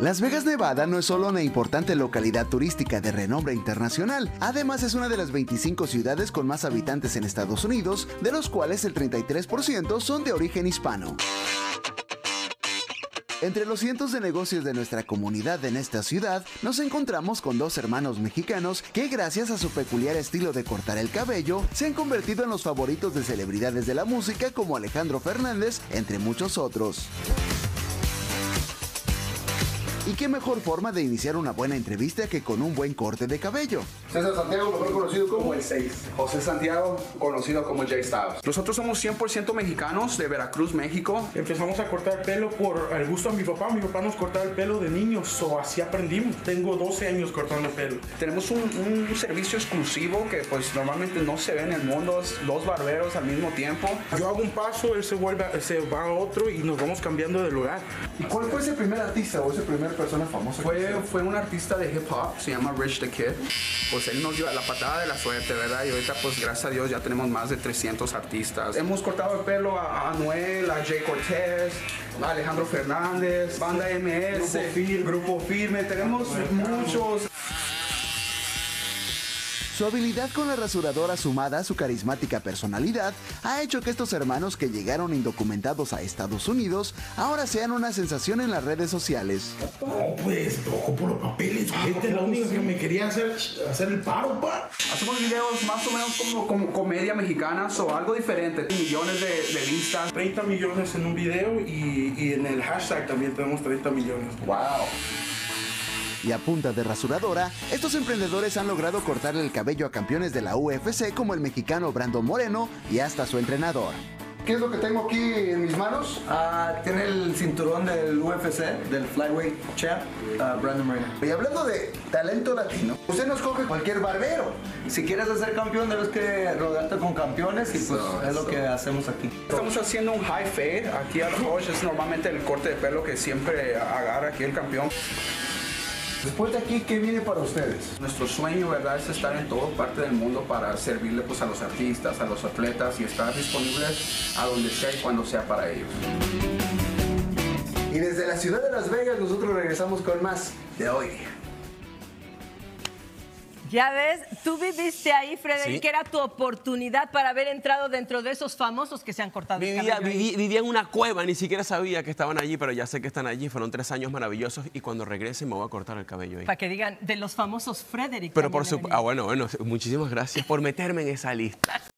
Las Vegas, Nevada no es solo una importante localidad turística de renombre internacional, además es una de las 25 ciudades con más habitantes en Estados Unidos, de los cuales el 33% son de origen hispano. Entre los cientos de negocios de nuestra comunidad en esta ciudad, nos encontramos con dos hermanos mexicanos que, gracias a su peculiar estilo de cortar el cabello, se han convertido en los favoritos de celebridades de la música como Alejandro Fernández, entre muchos otros. Y qué mejor forma de iniciar una buena entrevista que con un buen corte de cabello. César Santiago, mejor conocido como El 6. José Santiago, conocido como J. Cortez. Nosotros somos 100% mexicanos de Veracruz, México. Empezamos a cortar pelo por el gusto de mi papá. Mi papá nos cortaba el pelo de niños, o así aprendimos. Tengo 12 años cortando pelo. Tenemos un servicio exclusivo que pues normalmente no se ve en el mundo, dos barberos al mismo tiempo. Yo hago un paso, él se va a otro y nos vamos cambiando de lugar. ¿Y cuál fue ese primer artista o ese primer persona famosa? Fue un artista de hip hop, se llama Rich the Kid. Pues él nos dio la patada de la suerte, ¿verdad? Y ahorita pues gracias a Dios ya tenemos más de 300 artistas. Hemos cortado el pelo a Anuel, a J. Cortez, a Alejandro Fernández, Banda MS, Grupo Firme. Tenemos muchos. Su habilidad con la rasuradora sumada a su carismática personalidad ha hecho que estos hermanos que llegaron indocumentados a Estados Unidos ahora sean una sensación en las redes sociales. No, pues, loco por los papeles. Esta es la única que me quería hacer el paro, pa. Hacemos videos más o menos como comedia mexicana o algo diferente. Millones de vistas. 30 millones en un video y en el hashtag también tenemos 30 millones. ¡Wow! Y a punta de rasuradora, estos emprendedores han logrado cortarle el cabello a campeones de la UFC como el mexicano Brandon Moreno y hasta su entrenador. ¿Qué es lo que tengo aquí en mis manos? Tiene el cinturón del UFC, del Flyweight Champ, Brandon Moreno. Y hablando de talento latino, usted nos coge cualquier barbero. Si quieres hacer campeón, debes que rodearte con campeones y pues es lo que hacemos aquí. Estamos haciendo un high fade aquí al Roche, es normalmente el corte de pelo que siempre agarra aquí el campeón. Después de aquí, ¿qué viene para ustedes? Nuestro sueño, ¿verdad?, es estar en toda parte del mundo para servirle pues a los artistas, a los atletas y estar disponibles a donde sea y cuando sea para ellos. Y desde la ciudad de Las Vegas, nosotros regresamos con más de hoy. Ya ves, tú viviste ahí, Frederick, sí, que era tu oportunidad para haber entrado dentro de esos famosos que se han cortado. Vivía en una cueva, ni siquiera sabía que estaban allí, pero ya sé que están allí. Fueron 3 años maravillosos y cuando regrese me voy a cortar el cabello ahí. Para que digan, de los famosos Frederick. Pero por supuesto, bueno, muchísimas gracias por meterme en esa lista.